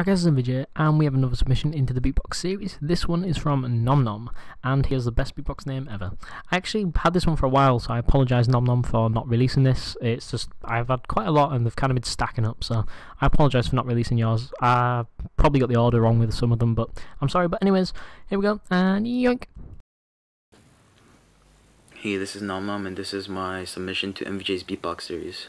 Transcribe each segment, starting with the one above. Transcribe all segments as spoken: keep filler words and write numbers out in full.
Our guest is M V J, and we have another submission into the beatbox series. This one is from Nom Nom, and he has the best beatbox name ever. I actually had this one for a while, so I apologise Nom Nom for not releasing this. It's just, I've had quite a lot and they've kind of been stacking up, so I apologise for not releasing yours. I probably got the order wrong with some of them, but I'm sorry. But anyways, here we go, and yoink! Hey, this is Nom Nom, and this is my submission to M V J's beatbox series.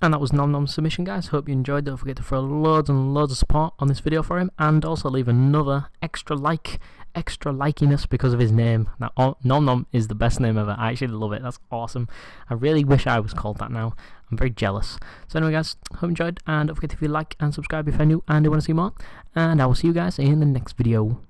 And that was Nom Nom's submission, guys. Hope you enjoyed. Don't forget to throw loads and loads of support on this video for him, and also leave another extra like, extra likiness because of his name. Now, Nom Nom is the best name ever. I actually love it. That's awesome. I really wish I was called that now. I'm very jealous. So anyway, guys, hope you enjoyed, and don't forget to like and subscribe if you're new and you want to see more. And I will see you guys in the next video.